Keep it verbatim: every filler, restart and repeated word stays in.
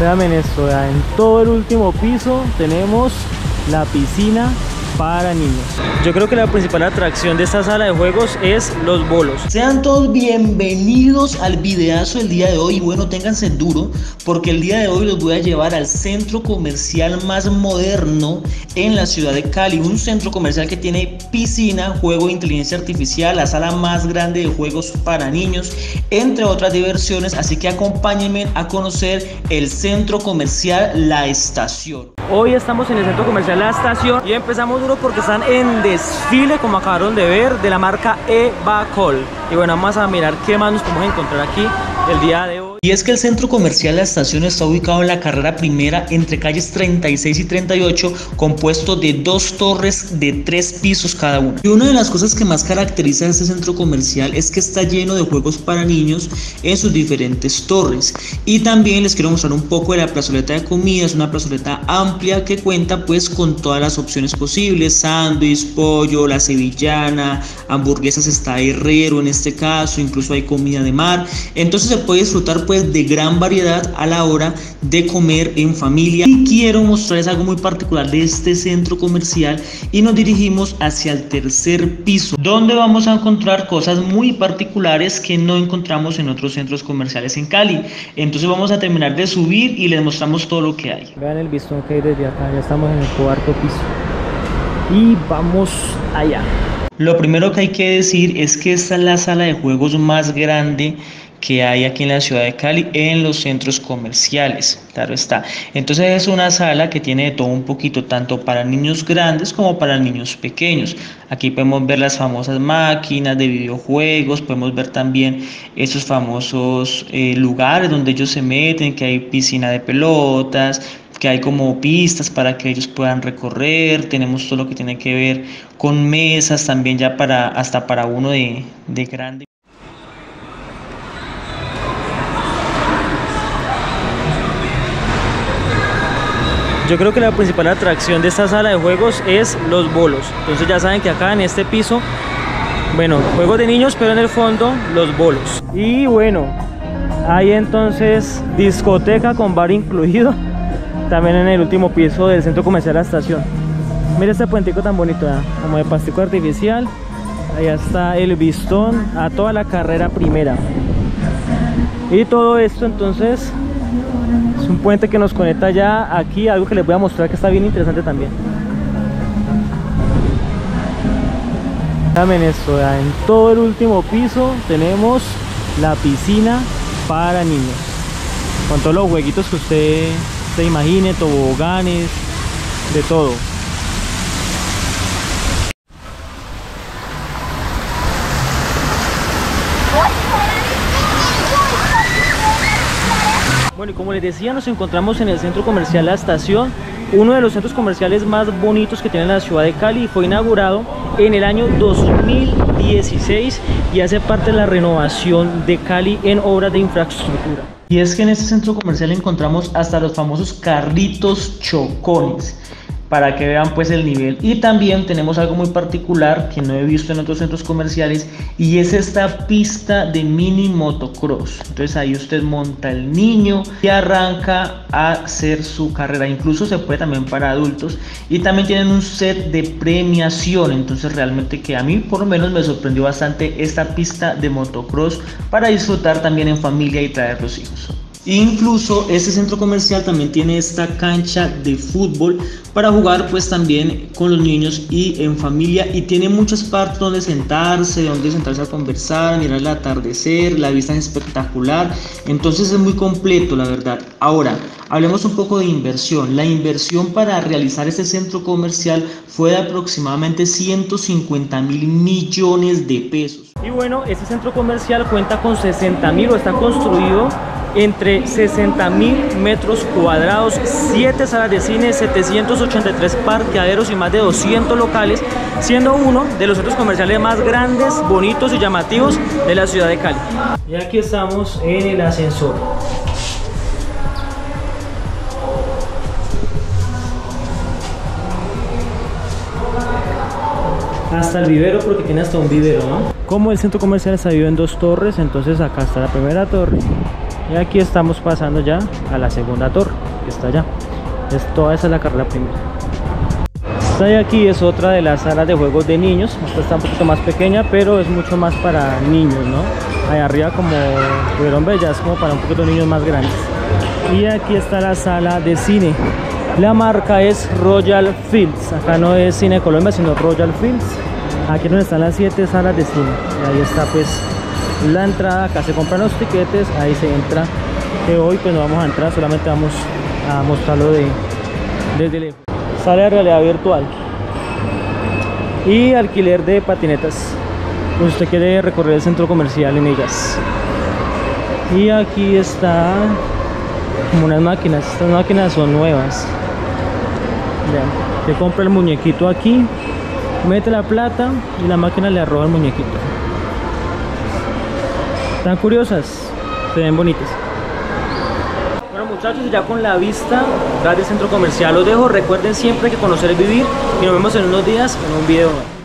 Vean esto, vean, en todo el último piso tenemos la piscina para niños. Yo creo que la principal atracción de esta sala de juegos es los bolos. Sean todos bienvenidos al videazo del día de hoy. Y bueno, ténganse duro porque el día de hoy los voy a llevar al centro comercial más moderno en la ciudad de Cali. Un centro comercial que tiene piscina, juego de inteligencia artificial, la sala más grande de juegos para niños, entre otras diversiones. Así que acompáñenme a conocer el centro comercial La Estación. Hoy estamos en el centro comercial La Estación y empezamos un porque están en desfile, como acabaron de ver, de la marca Evacol. Y bueno, vamos a mirar qué más nos podemos encontrar aquí el día de hoy. Y es que el centro comercial La Estación está ubicado en la carrera primera entre calles treinta y seis y treinta y ocho, compuesto de dos torres de tres pisos cada una. Y una de las cosas que más caracteriza a este centro comercial es que está lleno de juegos para niños en sus diferentes torres. Y también les quiero mostrar un poco de la plazoleta de comidas, una plazoleta amplia que cuenta pues con todas las opciones posibles: sándwich, pollo, la sevillana, hamburguesas, está herrero en este caso, incluso hay comida de mar. Entonces se puede disfrutar pues de gran variedad a la hora de comer en familia. Y quiero mostrarles algo muy particular de este centro comercial y nos dirigimos hacia el tercer piso, donde vamos a encontrar cosas muy particulares que no encontramos en otros centros comerciales en Cali. Entonces vamos a terminar de subir y les mostramos todo lo que hay. Vean el vistón que hay desde acá, ya estamos en el cuarto piso y vamos allá. Lo primero que hay que decir es que esta es la sala de juegos más grande que hay aquí en la ciudad de Cali en los centros comerciales, claro está. Entonces es una sala que tiene de todo un poquito, tanto para niños grandes como para niños pequeños. Aquí podemos ver las famosas máquinas de videojuegos, podemos ver también esos famosos eh, lugares donde ellos se meten, que hay piscina de pelotas, que hay como pistas para que ellos puedan recorrer. Tenemos todo lo que tiene que ver con mesas también ya para hasta para uno de, de grande. Yo creo que la principal atracción de esta sala de juegos es los bolos. Entonces ya saben que acá en este piso, bueno, juegos de niños, pero en el fondo los bolos. Y bueno, hay entonces discoteca con bar incluido, también en el último piso del centro comercial La Estación. Mira este puentico tan bonito, ¿eh? Como de pastico artificial. Allá está el bistón a toda la carrera primera. Y todo esto entonces es un puente que nos conecta ya aquí, algo que les voy a mostrar que está bien interesante también. Vean esto, vean, en todo el último piso tenemos la piscina para niños, con todos los jueguitos que usted se imagine, toboganes, de todo. Bueno, y como les decía, nos encontramos en el centro comercial La Estación, uno de los centros comerciales más bonitos que tiene la ciudad de Cali. Fue inaugurado en el año dos mil dieciséis y hace parte de la renovación de Cali en obras de infraestructura. Y es que en este centro comercial encontramos hasta los famosos carritos chocones, para que vean pues el nivel. Y también tenemos algo muy particular que no he visto en otros centros comerciales, y es esta pista de mini motocross. Entonces ahí usted monta el niño y arranca a hacer su carrera. Incluso se puede también para adultos, y también tienen un set de premiación. Entonces realmente que a mí por lo menos me sorprendió bastante esta pista de motocross para disfrutar también en familia y traer los hijos. Incluso este centro comercial también tiene esta cancha de fútbol para jugar pues también con los niños y en familia, y tiene muchas partes donde sentarse, donde sentarse a conversar, mirar el atardecer, la vista es espectacular. Entonces es muy completo, la verdad. Ahora, hablemos un poco de inversión. La inversión para realizar este centro comercial fue de aproximadamente ciento cincuenta mil millones de pesos. Y bueno, este centro comercial cuenta con sesenta mil, o está construido entre sesenta mil metros cuadrados, siete salas de cine, setecientos ochenta y tres parqueaderos y más de doscientos locales, siendo uno de los centros comerciales más grandes, bonitos y llamativos de la ciudad de Cali. Y aquí estamos en el ascensor. Hasta el vivero, porque tiene hasta un vivero, ¿no? Como el centro comercial está dividido en dos torres, entonces acá está la primera torre Y aquí estamos pasando ya a la segunda torre, que está allá. Es, toda esa es la carrera primera. Esta de aquí es otra de las salas de juegos de niños. Esta está un poquito más pequeña, pero es mucho más para niños, ¿no? Allá arriba, como pudieron ver, ya es como para un poquito niños más grandes. Y aquí está la sala de cine. La marca es Royal Films. Acá no es Cine Colombia, sino Royal Films. Aquí donde están las siete salas de cine. Y ahí está pues la entrada. Acá se compran los tiquetes, ahí se entra. Que hoy pues no vamos a entrar, solamente vamos a mostrarlo de, desde lejos. Sala de realidad virtual y alquiler de patinetas, pues usted quiere recorrer el centro comercial en ellas. Y aquí está como unas máquinas. Estas máquinas son nuevas. Te compra el muñequito aquí, mete la plata y la máquina le arroja el muñequito. Están curiosas, se ven bonitas. Bueno muchachos, ya con la vista del centro comercial los dejo. Recuerden siempre que conocer es vivir y nos vemos en unos días en un video.